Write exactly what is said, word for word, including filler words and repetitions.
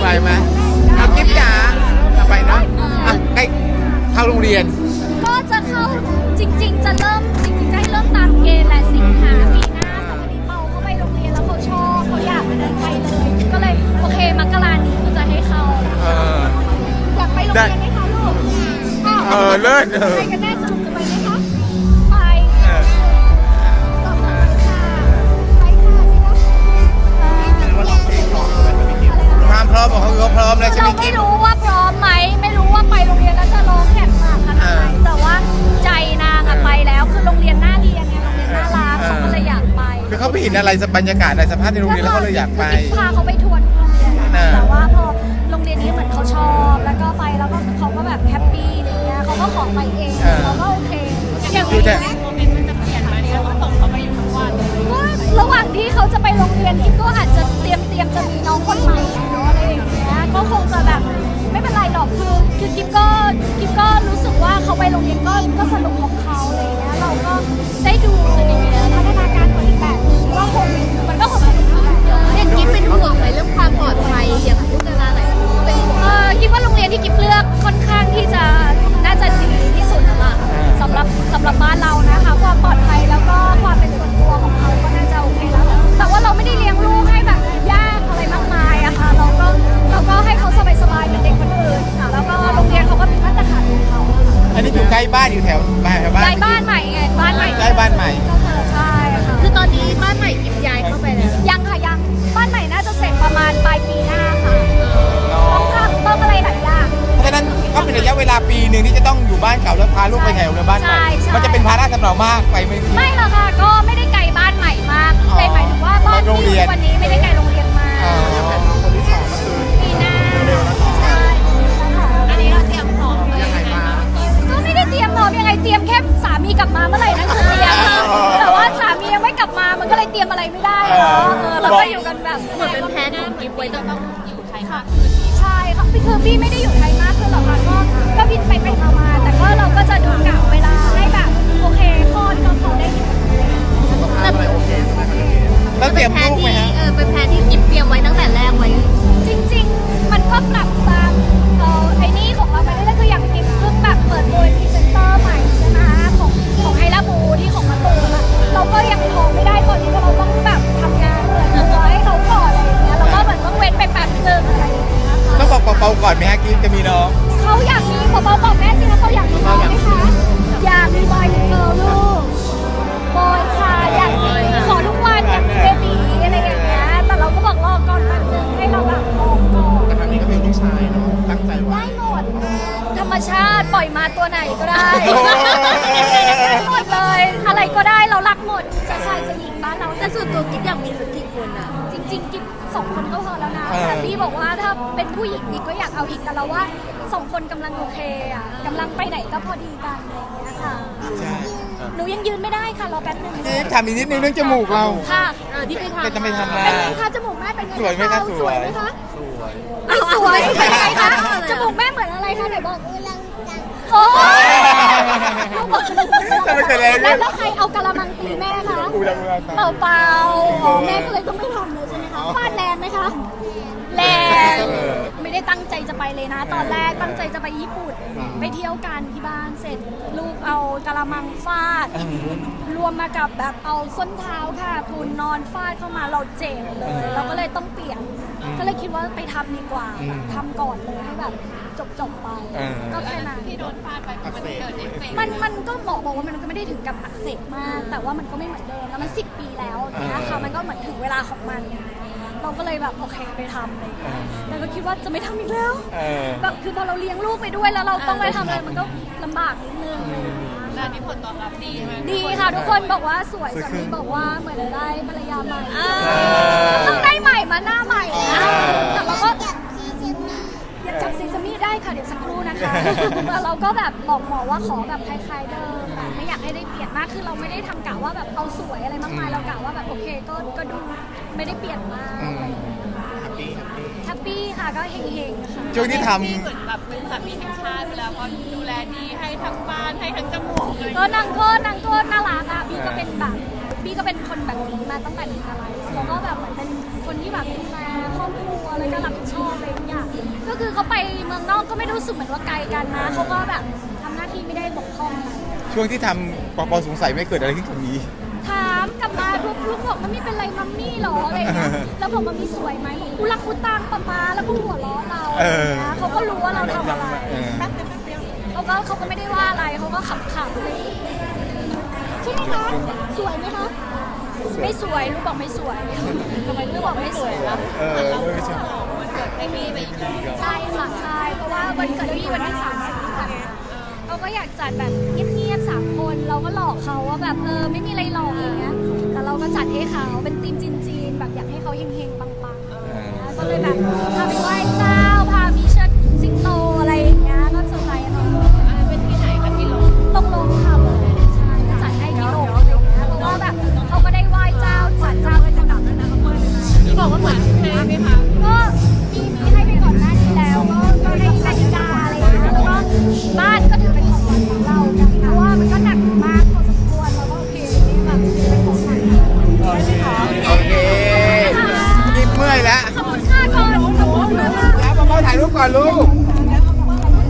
ไหวไหมเอากิ๊บจ๋าไปเนาะใกล้เข้าโรงเรียนก็จะเข้าจริงๆจะเริ่มจริงๆจะให้เริ่มตามเกณฑ์แหละสิงหาปีหน้าแต่พอดีเปาเข้าไปโรงเรียนแล้วเขาชอบเขาอยากมาเดินไปเลยก็เลยโอเคมกรานี้ก็จะให้เข้าอยากไปโรงเรียนไหมคะลูกเออเลิศไปกันแน่สนุกจะไปไหมคะไปต่อมาค่ะไปค่ะสิคะความพร้อมของเขาเขาพร้อมแล้วใช่ไหมไม่รู้ว่าพร้อมไหมไม่รู้ว่าไปโรงเรียนแล้วจะร้องแหบมากขนาดไหนแต่ว่าใจนางอะไปแล้วคือโรงเรียนน่าเรียนไงโรงเรียนน่ารักเขาก็เลยอยากไปคือเขาไปเห็นอะไรบรรยากาศอะไรสภาพในโรงเรียนแล้วเขาเลยอยากไปพาเขาไปทัวร์โรงเรียนแต่ว่าพอโรงเรียนนี้เหมือนเขาชอบแล้วก็ไปแล้วก็เขาก็แบบแฮปปี้อะไรเงี้ยเขาก็ขอไปเองเขาก็โอเคอย่างนี้แม่โมเมนต์มันจะเปลี่ยนมาเนี่ยต้องส่งเขาไปอยู่ทั้งวันก็ระหว่างที่เขาจะไปโรงเรียนกิ๊บก็อาจจะเตรียมเตรียมจะมีน้องคนใหม่อะไรอย่างเงี้ยก็คงจะแบบไม่เป็นไรหรอกคือคือกิ๊บก็กิ๊บก็รู้สึกว่าเขาไปโรงเรียนก็ก็สนุกของเขาอะไรเงี้ยเราก็ได้ดูพัฒนาการของอีกแบบนึงก็คงมันก็คงสนุกอย่างกิ๊บเป็นห่วงในเรื่องความปลอดภัยอย่างลูกเวลาไหนเออกิ๊บว่าโรงเรียนที่กิ๊บเลือกค่อนข้างที่จะน่าจะดีที่สุดละสำหรับสำหรับบ้านเรานะคะความปลอดภัยแล้วก็ความเป็นส่วนตัวของเขาก็น่าจะโอเคแล้วแต่ว่าเราไม่ได้เลี้ยงลูกให้แบบยากอะไรมากมายอะค่ะเราก็เราก็ให้เขาสบายๆเหมือนเด็กคนอื่นค่ะแล้วก็โรงเรียนเขาก็มีมาตรฐานของเขาอันนี้อยู่ใกล้บ้านอยู่แถวบ้านแถวบ้านใกล้บ้านใหม่ไงบ้านใหม่ใกล้บ้านใหม่ใช่ค่ะคือตอนนี้บ้านใหม่กิ๊บย้ายเข้าไปแล้วยังค่ะยังบ้านใหม่น่าจะเสร็จประมาณปลายปีหน้าค่ะต้องทำต้องอะไรหลายอย่างเพราะฉะนั้นก็เป็นระยะเวลาปีหนึ่งที่จะต้องอยู่บ้านเก่าแล้วพาลูกไปแถวบ้านใหม่มันจะเป็นภาระสำหรับมากไปไม่ไม่หรอกค่ะก็ไม่ได้ไกลบ้านใหม่มากไกลหมายถึงว่าบ้านโรงเรียนวันนี้ไม่ได้ไกลโรงเรียนมากคนที่สองก็คือปีหน้าใช่อันนี้เราเตรียมพร้อมยังไงบ้างก็ไม่ได้เตรียมพร้อมยังไงเตรียมแค่สามีกลับมาเมื่อไหร่นั่นคือเตรียมแต่ว่าสามียังไม่กลับมามันก็เลยเตรียมอะไรไม่ได้เนาะเราก็อยู่กันแบบเหมือนเป็นแพนของกิ๊บไว้จะต้องอยู่ไทยค่ะใช่ค่ะคือพี่ไม่ได้อยู่ไทยมากคือหรอกค่ะก็ก็บินไปไปมาแต่ก็เราก็จะดูกะเวลาให้แบบโอเคพ่อเขาเขาได้อยู่อะไรโอเคใช่ไหมแล้วเตรียมลูกไหมฮะเออเป็นแพนที่กิ๊บเตรียมไว้ตั้งแต่แรกไว้จริงๆมันก็ปรับตามเออไอ้นี่ของเราไปเรื่อยๆคืออย่างกิ๊บเพิ่งแบบเปิดโดยพรีเซนเตอร์ใหม่ใช่ไหมของของไฮลาบูที่ของมาตูมอะเราก็ยังท้องไม่ได้ตอนนี้เราต้องแบบทำงานเปิดตัวให้เขาก่อนอะไรอย่างเงี้ยเราก็เหมือนต้องเว้นไปแป๊บนึงอะไรอย่างเงี้ยต้องบอกเปาๆก่อนไหมฮะกิ๊บจะมีน้องเขาอยากมีเปาๆบอกแม่สินะเขาอยากมีน้องไหมคะอยากมีบอยหรือเกิร์ลลูกบอยค่ะอยากมีขอทุกวันอยากมีเบบีอะไรอย่างเงี้ยแต่เราก็บอกรอก่อนแบบนึงให้เราแบบรอก่อนแต่ครั้งนี้ก็เป็นลูกชายเนาะตั้งใจว่าได้หมดธรรมชาติปล่อยมาตัวไหนก็ได้หมดเลยอะไรก็ได้เรารักหมดจะชายจะหญิงบ้านเราแต่ส่วนตัวกิ๊บอยากมีสักกี่คนอะจริงๆกิ๊บสองคนก็พอแล้วนะแต่พี่บอกว่าถ้าเป็นผู้หญิงอีกก็อยากเอาอีกแต่เราว่าสองคนกำลังโอเคอ่ะกำลังไปไหนก็พอดีกันอะไรอย่างเงี้ยค่ะหนูยังยืนไม่ได้ค่ะรอแป๊บนึงถามอีกนิดนึงเรื่องจมูกเราค่ะที่ไปทำเป็นไปทำอะไรค่ะจมูกแม่เป็นไงสวยไหมคะสวยไหมคะสวยไม่สวยเป็นไงคะจมูกแม่เหมือนอะไรคะไหนบอกลังจังโอ้แล้วใครเอากะละมังตีแม่คะเปล่าเปล่าแม่ก็เลยต้องไม่ทำเลยใช่ไหมคะฟาดแรงไหมคะแรงไม่ได้ตั้งใจจะไปเลยนะตอนแรกตั้งใจจะไปญี่ปุ่นไปเที่ยวกันที่บ้านเสร็จลูกเอากะละมังฟาดรวมมากับแบบเอาส้นเท้าค่ะคุณนอนฟาดเข้ามาเราเจ็บเลยเราก็เลยต้องเปลี่ยนก็เลยคิดว่าไปทำดีกว่าทำก่อนเลยให้แบบจบจบไปก็แค่นั้นที่โดนฟาดไปมันเกิดเอฟเฟกต์มันมันก็หมอบอกว่ามันก็ไม่ได้ถึงกับอักเสบมากแต่ว่ามันก็ไม่เหมือนเดิมแล้วมันสิบปีแล้วนะคะมันก็เหมือนถึงเวลาของมันเราก็เลยแบบโอเคไปทำเลยแต่ก็คิดว่าจะไม่ทำอีกแล้วแบบคือพอเราเลี้ยงลูกไปด้วยแล้วเราต้องไปทำอะไรมันก็ลำบากนิดนึงงานนี้ผลตอบรับดีไหมดีค่ะทุกคนบอกว่าสวยสามีบอกว่าเหมือนได้ภรรยาใหม่ต้องได้ใหม่มาหน้าใหม่นะแต่เราก็อยากจับซีซัมมี่ได้ค่ะเดี๋ยวสักครู่นะคะแต่เราก็แบบบอกหมอว่าขอแบบคล้ายๆเดิมแบบไม่อยากให้ได้เปลี่ยนมากคือเราไม่ได้ทำกะว่าแบบเอาสวยอะไรมากมายเรากะว่าแบบโอเคก็ก็ดูไม่ได้เปลี่ยนมากแฮปปี้แฮปปี้ค่ะก็เฮงเฮงค่ะช่วงที่ทำเหมือนแบบเป็นสามีแห่งชาติไปแล้วก็ดูแลดีให้ทั้งบ้านให้ทั้งจมูกเลยก็นางก็นางก็น่ารักอ่ะพี่ก็เป็นแบบพี่ก็เป็นคนแบบนี้มาตั้งแต่ไหนแต่ไรแล้วก็แบบเหมือนเป็นคนที่แบบดูแลครอบครัวอะไรก็รับผิดชอบเลย เขาไปเมืองนอกก็ไม่รู้สึกเหมือนว่าไกลกันนะเขาก็แบบทำหน้าที่ไม่ได้บกพร่องช่วงที่ทำปปสงสัยไม่เกิดอะไรขึ้นตรงนี้ถามกลับมาลูกลูกบอกมันไม่เป็นไรมัมมี่หรออะไรอย่างเงี้ยแล้วบอกมันมีสวยไหมกูรักกูตังปะปาแล้วก็หัวล้อเราเขาก็รู้ว่าเราทำอะไรเขาก็เขาก็ไม่ได้ว่าอะไรเขาก็ขำๆเลยใช่ไหมคะสวยไหมคะไม่สวยลูกบอกไม่สวยทำไมลูกบอกไม่สวยล่ะเออไม่ใช่วันเกิดไม่มีไปอีกใช่ค่ะใช่เพราะว่าวันเกิดพี่วันที่สามสิบค่ะเราก็อยากจัดแบบเงียบๆสามคนเราก็หลอกเขาว่าแบบเออไม่มีอะไรหลอกอย่างเงี้ยแต่เราก็จัดให้เขาเป็นธีมจีนๆแบบอยากให้เขาเฮงๆปังๆก็เลยแบบพาไปไหว้เจ้าพามีเชิดสิงโตอะไรอย่างเงี้ยก็สบายเราเป็นที่ไหนกันที่ลงตรงลงค่ะใช่จัดให้ที่ลงอะไรอย่างเงี้ยเพราะว่าแบบเขาก็ได้ไหว้เจ้าจัดเจ้าเป็นจังหวะนั้นนะเขาบอกว่าเหมือนแพ้ไหมคะก็มีมีให้ไปก่อนหน้านี้แล้วก็ให้นาฬิกาอะไรอย่างเงี้ยแล้วก็บ้านก็ถือเป็นของของเราเพราะว่ามันก็หนักมากพอสมควรแล้วก็โอเคนี่แบบเป็นของหนักโอเคโอเคยิ้มเมื่อยแล้วขอบคุณค่ะก่อนขอบคุณมากแล้วมาถ่ายรูปก่อนลูก